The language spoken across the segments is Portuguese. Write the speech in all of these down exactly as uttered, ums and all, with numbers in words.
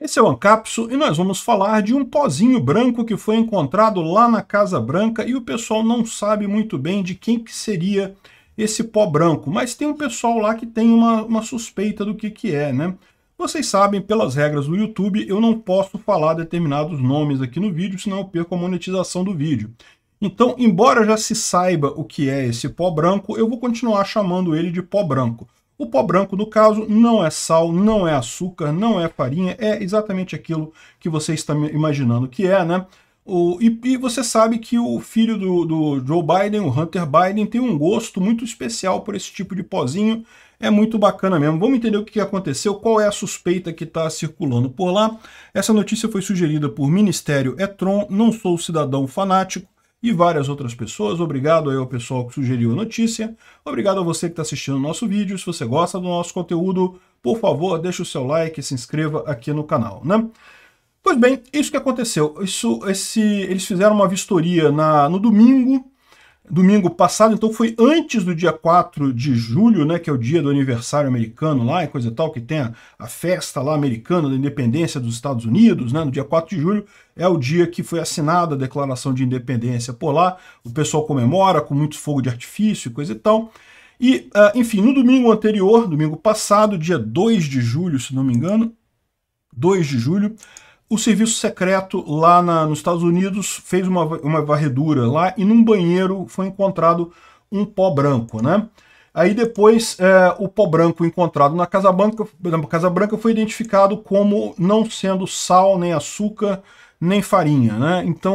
Esse é o Ancapsu e nós vamos falar de um pozinho branco que foi encontrado lá na Casa Branca e o pessoal não sabe muito bem de quem que seria esse pó branco, mas tem um pessoal lá que tem uma, uma suspeita do que que é, né? Vocês sabem, pelas regras do YouTube, eu não posso falar determinados nomes aqui no vídeo, senão eu perco a monetização do vídeo. Então, embora já se saiba o que é esse pó branco, eu vou continuar chamando ele de pó branco. O pó branco, no caso, não é sal, não é açúcar, não é farinha, é exatamente aquilo que você está imaginando que é, né? O, e, e você sabe que o filho do, do Joe Biden, o Hunter Biden, tem um gosto muito especial por esse tipo de pozinho, é muito bacana mesmo. Vamos entender o que aconteceu, qual é a suspeita que está circulando por lá. Essa notícia foi sugerida por Ministério E-Tron, não sou cidadão fanático, e várias outras pessoas. Obrigado aí ao pessoal que sugeriu a notícia. Obrigado a você que está assistindo o nosso vídeo. Se você gosta do nosso conteúdo, por favor, deixa o seu like e se inscreva aqui no canal, né? Pois bem, isso que aconteceu. Isso, esse, eles fizeram uma vistoria na, no domingo, domingo passado, então foi antes do dia quatro de julho, né, que é o dia do aniversário americano lá e coisa e tal, que tem a, a festa lá americana da independência dos Estados Unidos, né, no dia quatro de julho, é o dia que foi assinada a declaração de independência por lá, o pessoal comemora com muito fogo de artifício e coisa e tal, e, uh, enfim, no domingo anterior, domingo passado, dia dois de julho, se não me engano, dois de julho, o Serviço Secreto lá na, nos Estados Unidos fez uma, uma varredura lá e num banheiro foi encontrado um pó branco, né? Aí depois é, o pó branco encontrado na Casa Branca, na Casa Branca foi identificado como não sendo sal, nem açúcar, nem farinha, né? Então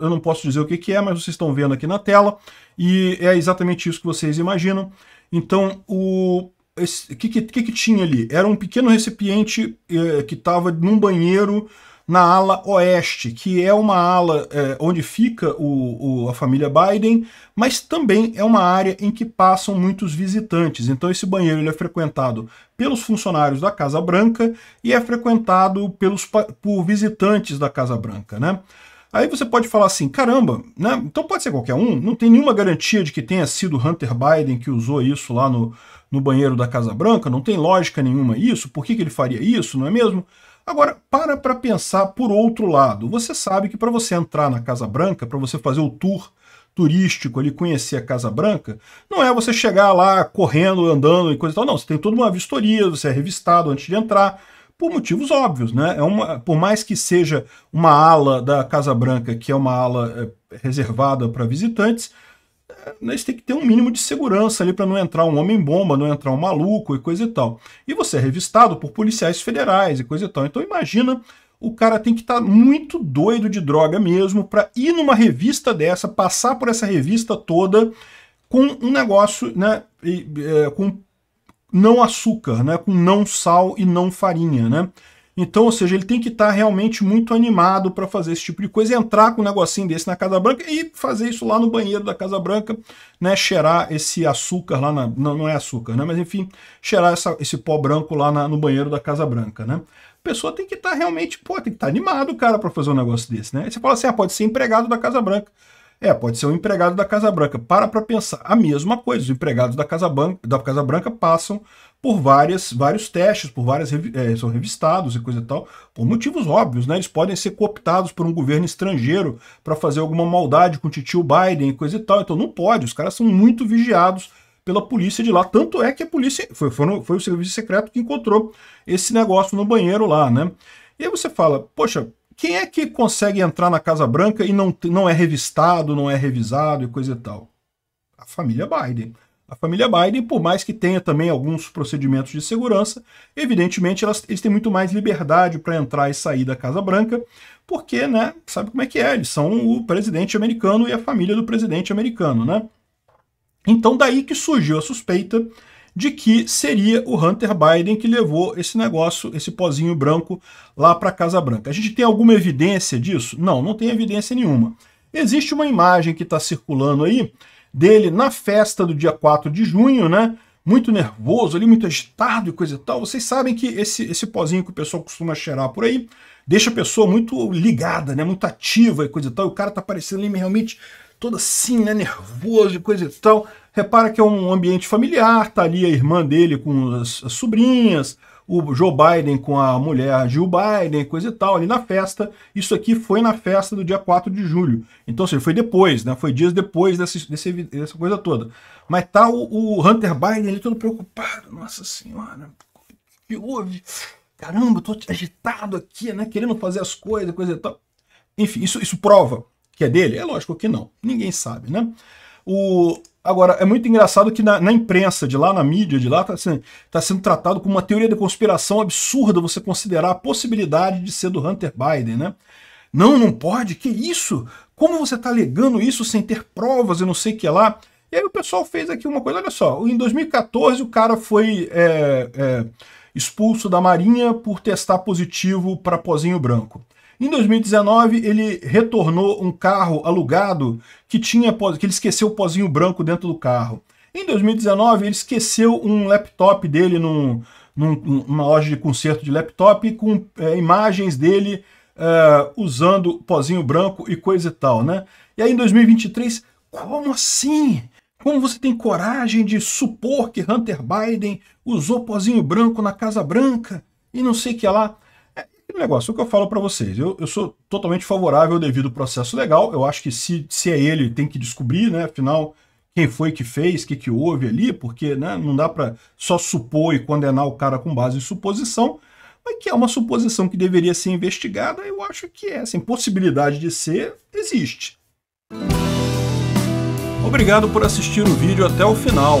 é, eu não posso dizer o que que é, mas vocês estão vendo aqui na tela e é exatamente isso que vocês imaginam. Então o... O que, que, que tinha ali? Era um pequeno recipiente eh, que estava num banheiro na ala oeste, que é uma ala eh, onde fica o, o, a família Biden, mas também é uma área em que passam muitos visitantes. Então esse banheiro ele é frequentado pelos funcionários da Casa Branca e é frequentado pelos, por visitantes da Casa Branca, né? Aí você pode falar assim, caramba, né? Então pode ser qualquer um, não tem nenhuma garantia de que tenha sido Hunter Biden que usou isso lá no, no banheiro da Casa Branca, não tem lógica nenhuma isso, por que que ele faria isso, não é mesmo? Agora, para para pensar por outro lado, você sabe que para você entrar na Casa Branca, para você fazer o tour turístico ali, conhecer a Casa Branca, não é você chegar lá correndo, andando e coisa e tal, não, você tem toda uma vistoria, você é revistado antes de entrar, por motivos óbvios, né? É uma, por mais que seja uma ala da Casa Branca, que é uma ala é, reservada para visitantes, é, nós tem que ter um mínimo de segurança ali para não entrar um homem-bomba, não entrar um maluco e coisa e tal. E você é revistado por policiais federais e coisa e tal. Então imagina, o cara tem que estar tá muito doido de droga mesmo para ir numa revista dessa, passar por essa revista toda com um negócio, né? E, é, com não açúcar, né, com não sal e não farinha, né? Então, ou seja, ele tem que estar tá realmente muito animado para fazer esse tipo de coisa, entrar com um negocinho desse na Casa Branca e fazer isso lá no banheiro da Casa Branca, né, cheirar esse açúcar lá, na, não, não é açúcar, né, mas enfim, cheirar essa, esse pó branco lá na, no banheiro da Casa Branca, né? A pessoa tem que estar tá realmente, pô, tem que estar tá animado, cara, para fazer um negócio desse, né? Aí você fala assim, ah, pode ser empregado da Casa Branca. É, pode ser um empregado da Casa Branca. Para para pensar, a mesma coisa, os empregados da Casa Branca, da Casa Branca passam por várias, vários testes, por várias, é, são revistados e coisa e tal, por motivos óbvios, né? Eles podem ser cooptados por um governo estrangeiro para fazer alguma maldade com o titio Biden e coisa e tal, então não pode, os caras são muito vigiados pela polícia de lá, tanto é que a polícia, foi, foi, no, foi o Serviço Secreto que encontrou esse negócio no banheiro lá, né? E aí você fala, poxa, quem é que consegue entrar na Casa Branca e não, não é revistado, não é revisado e coisa e tal? A família Biden. A família Biden, por mais que tenha também alguns procedimentos de segurança, evidentemente elas, eles têm muito mais liberdade para entrar e sair da Casa Branca, porque, né, sabe como é que é, eles são o presidente americano e a família do presidente americano, né? Então daí que surgiu a suspeita de que seria o Hunter Biden que levou esse negócio, esse pozinho branco, lá para a Casa Branca. A gente tem alguma evidência disso? Não, não tem evidência nenhuma. Existe uma imagem que está circulando aí, dele na festa do dia quatro de junho, né? Muito nervoso ali, muito agitado e coisa e tal. Vocês sabem que esse, esse pozinho que o pessoal costuma cheirar por aí deixa a pessoa muito ligada, né? Muito ativa e coisa e tal. O cara tá parecendo ali realmente todo assim, né, nervoso e coisa e tal. Repara que é um ambiente familiar, tá ali a irmã dele com as, as sobrinhas, o Joe Biden com a mulher Jill Biden, coisa e tal, ali na festa. Isso aqui foi na festa do dia quatro de julho. Então, ou seja, foi depois, né? Foi dias depois dessa, dessa coisa toda. Mas tá o, o Hunter Biden ali todo preocupado. Nossa senhora, o que houve? Caramba, eu tô agitado aqui, né? Querendo fazer as coisas, coisa e tal. Enfim, isso, isso prova que é dele? É lógico que não. Ninguém sabe, né? O... Agora, é muito engraçado que na, na imprensa de lá, na mídia de lá, está sendo, tá sendo tratado como uma teoria da conspiração absurda você considerar a possibilidade de ser do Hunter Biden, né? Não, não pode, que isso? Como você está alegando isso sem ter provas e não sei o que lá? E aí o pessoal fez aqui uma coisa, olha só, em dois mil e quatorze o cara foi é, é, expulso da Marinha por testar positivo para pozinho branco. Em dois mil e dezenove, ele retornou um carro alugado que, tinha, que ele esqueceu o pozinho branco dentro do carro. Em dois mil e dezenove, ele esqueceu um laptop dele num, num, numa loja de conserto de laptop com é, imagens dele é, usando pozinho branco e coisa e tal, né? E aí em dois mil e vinte e três, como assim? Como você tem coragem de supor que Hunter Biden usou pozinho branco na Casa Branca e não sei o que lá? Negócio, o que eu falo para vocês, eu, eu sou totalmente favorável ao devido processo legal, eu acho que se, se é ele, tem que descobrir, né, afinal, quem foi que fez, o que, que houve ali, porque né, não dá para só supor e condenar o cara com base em suposição, mas que é uma suposição que deveria ser investigada, eu acho que é, assim, possibilidade de ser, existe. Obrigado por assistir o vídeo até o final.